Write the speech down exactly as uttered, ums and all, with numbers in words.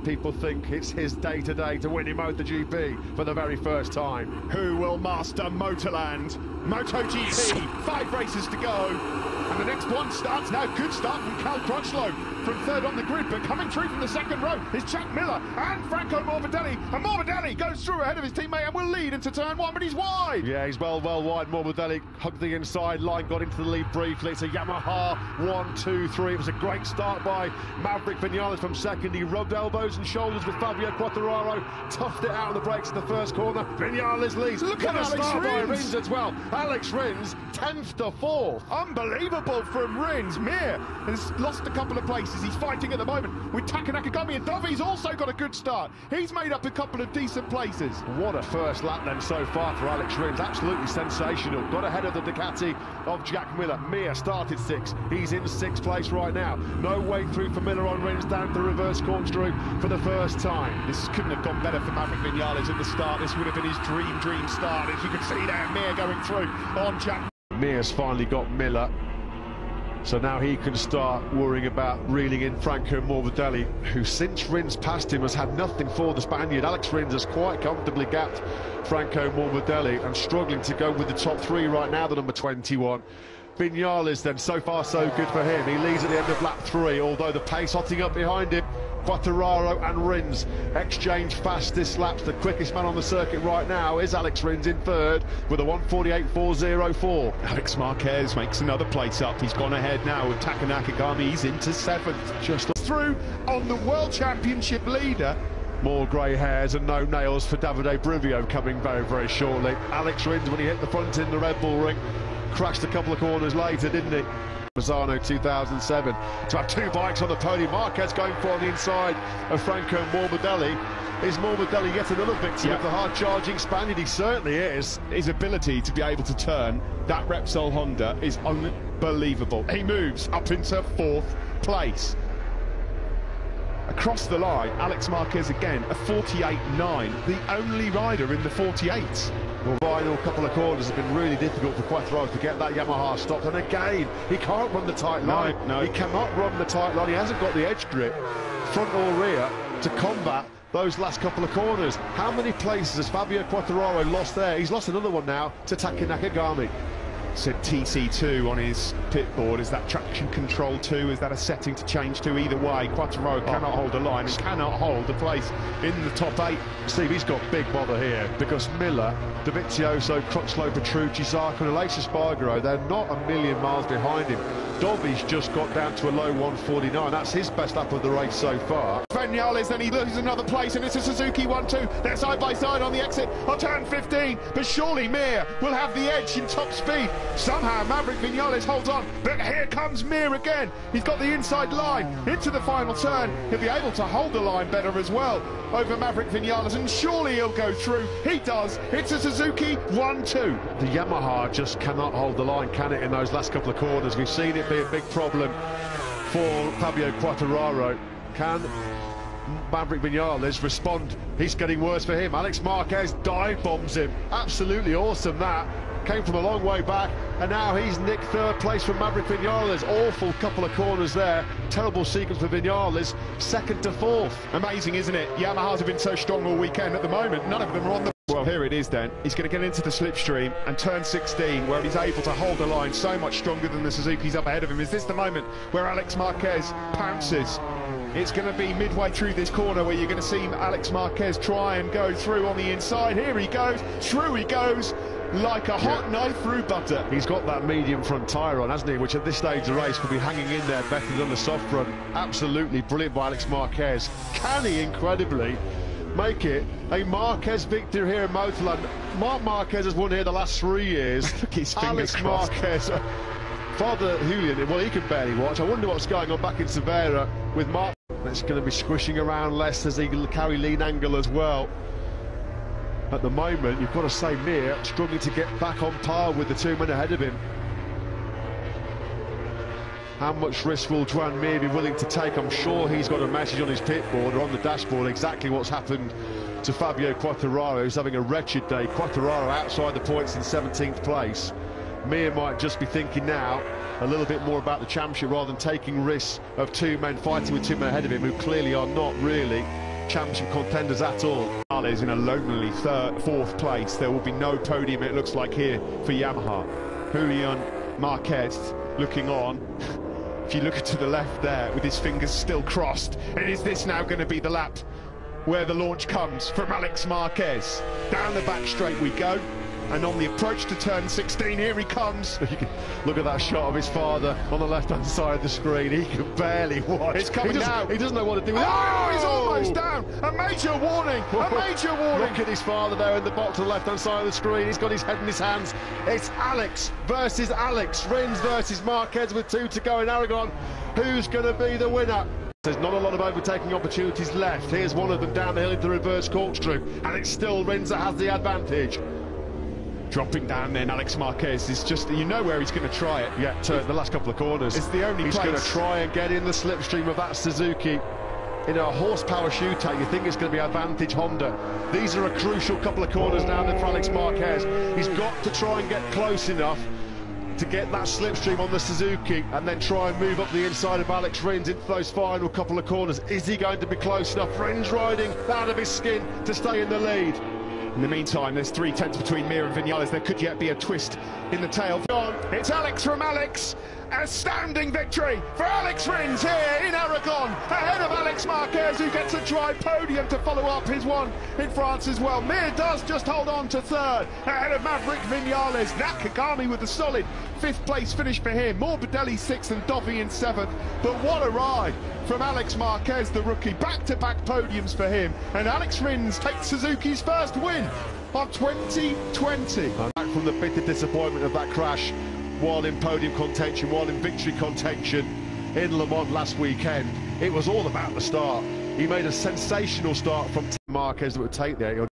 many people think it's his day today to win in MotoGP for the very first time. Who will master Motorland? MotoGP, five races to go. And the next one starts now. Good start from Cal Crutchlow from third on the grid, but coming through from the second row is Jack Miller and Franco Morbidelli. And Morbidelli goes through ahead of his teammate and will lead into turn one, but he's wide. Yeah, he's well, well wide. Morbidelli hugged the inside line, got into the lead briefly. It's a Yamaha one, two, three. It was a great start by Maverick Vinales from second. He rubbed elbows and shoulders with Fabio Quartararo, toughed it out on the brakes in the first corner. Vinales leads. Look at Alex Rins. By Rins as well. Alex Rins, tenth to fourth. Unbelievable from Rins. Mir has lost a couple of places. He's fighting at the moment with Taka Nakagami, and Dovi's also got a good start. He's made up a couple of decent places. What a first lap then so far for Alex Rins. Absolutely sensational. Got ahead of the Ducati of Jack Miller. Mir started sixth. He's in sixth place right now. No way through for Miller on Rins down the reverse corkscrew for the first time. This couldn't have gone better for Maverick Vinales at the start. This would have been his dream, dream start. As you can see there, Mir going through on Jack. Mir's finally got Miller. So now he can start worrying about reeling in Franco Morbidelli, who since Rins passed him has had nothing for the Spaniard. Alex Rins has quite comfortably gapped Franco Morbidelli and struggling to go with the top three right now, the number twenty-one. Vinales then, so far so good for him. He leads at the end of lap three, although the pace hotting up behind him. Quartararo and Rins exchange fastest laps. The quickest man on the circuit right now is Alex Rins in third with a one forty-eight four oh four. Alex Marquez makes another place up. He's gone ahead now with Taka Nakagami. He's into seventh. Just through on the World Championship leader. More grey hairs and no nails for Davide Brivio coming very, very shortly. Alex Rins, when he hit the front in the Red Bull Ring, crashed a couple of corners later, didn't it? Misano two thousand seven, to have two bikes on the podium. Marquez going for the inside of Franco Morbidelli. Is Morbidelli yet another victim, yep, of the hard-charging Spaniard? He certainly is. His ability to be able to turn that Repsol Honda is unbelievable. He moves up into fourth place. Across the line, Alex Marquez again, a forty-eight nine, the only rider in the forty-eights. Well, final couple of corners have been really difficult for Quartararo to get that Yamaha stopped, and again, he can't run the tight line. No, no. He cannot run the tight line. He hasn't got the edge grip, front or rear, to combat those last couple of corners. How many places has Fabio Quartararo lost there? He's lost another one now to Taka Nakagami. Said T C two on his pit board. Is that traction control two? Is that a setting to change to? Either way, Quartararo cannot hold a line and cannot hold a place in the top eight. Steve, he's got big bother here because Miller, Dovizioso, Crutchlow, Petrucci, Zarco and Aleix Espargaró, they're not a million miles behind him. Dovi's just got down to a low one forty-nine. That's his best lap of the race so far. Vinales, and he loses another place, and it's a Suzuki one two. They're side by side on the exit on turn fifteen, but surely Mir will have the edge in top speed. Somehow Maverick Vinales holds on, but here comes Mir again. He's got the inside line into the final turn. He'll be able to hold the line better as well over Maverick Vinales, and surely he'll go through. He does. It's a Suzuki one two. The Yamaha just cannot hold the line, can it, in those last couple of corners? We've seen it be a big problem for Fabio Quartararo. Can Maverick Vinales respond? He's getting worse for him. Alex Marquez dive bombs him. Absolutely awesome that. Came from a long way back, and now he's nicked third place from Maverick Vinales. Awful couple of corners there. Terrible sequence for Vinales. Second to fourth. Amazing, isn't it? Yamahas have been so strong all weekend. At the moment, none of them are on the... Well, here it is then. He's going to get into the slipstream and turn sixteen, where he's able to hold the line so much stronger than the Suzuki's up ahead of him. Is this the moment where Alex Marquez pounces? It's going to be midway through this corner where you're going to see Alex Marquez try and go through on the inside. Here he goes, through he goes, like a hot yeah. knife through butter. He's got that medium front tyre on, hasn't he, which at this stage of the race could be hanging in there better than the soft front. Absolutely brilliant by Alex Marquez. Can he incredibly make it a Marquez victory here in Motorland? Marc Marquez has won here the last three years. His Alex crossed. Marquez, Father Julian, well, he can barely watch. I wonder what's going on back in Cervera with Marc. It's going to be squishing around less as he carry lean angle as well. At the moment, you've got to say Mir struggling to get back on par with the two men ahead of him. How much risk will Joan Mir be willing to take? I'm sure he's got a message on his pit board or on the dashboard exactly what's happened to Fabio Quartararo, who's having a wretched day. Quartararo outside the points in seventeenth place. Mir might just be thinking now a little bit more about the championship rather than taking risks of two men fighting with two men ahead of him who clearly are not really championship contenders at all. Vinales in a lonely third, fourth place. There will be no podium, it looks like, here for Yamaha. Johann Marquez looking on. If you look to the left there, with his fingers still crossed, and is this now going to be the lap where the launch comes from Alex Marquez? Down the back straight we go, and on the approach to turn sixteen, here he comes. You can look at that shot of his father on the left-hand side of the screen. He can barely watch. It's coming now. He doesn't know what to do. Oh, oh, he's almost down. A major warning. A major warning. Look at his father there in the box to the left-hand side of the screen. He's got his head in his hands. It's Alex versus Alex. Rins versus Marquez with two to go in Aragon. Who's going to be the winner? There's not a lot of overtaking opportunities left. Here's one of them down the hill into the reverse corkscrew, and it's still Rins that has the advantage. Dropping down then, Alex Marquez is just, you know where he's going to try it. Yeah, to the last couple of corners. It's the only he's place. He's going to try and get in the slipstream of that Suzuki. In a horsepower shootout, you think it's going to be advantage Honda. These are a crucial couple of corners down there for Alex Marquez. He's got to try and get close enough to get that slipstream on the Suzuki and then try and move up the inside of Alex Rins into those final couple of corners. Is he going to be close enough? Rins riding out of his skin to stay in the lead. In the meantime, there's three tenths between Mir and Vinales. There could yet be a twist in the tail. It's Alex from Alex. Astounding victory for Alex Rins here in Aragon, ahead of Alex Marquez, who gets a dry podium to follow up his one in France as well. Mir does just hold on to third, ahead of Maverick Vinales. Nakagami with a solid fifth place finish for him. Morbidelli sixth and Dovi in seventh. But what a ride from Alex Marquez, the rookie. Back-to-back podiums for him. And Alex Rins takes Suzuki's first win of twenty twenty. Back from the bitter disappointment of that crash, while in podium contention, while in victory contention in Le Mans last weekend. It was all about the start. He made a sensational start from Marquez that would take there.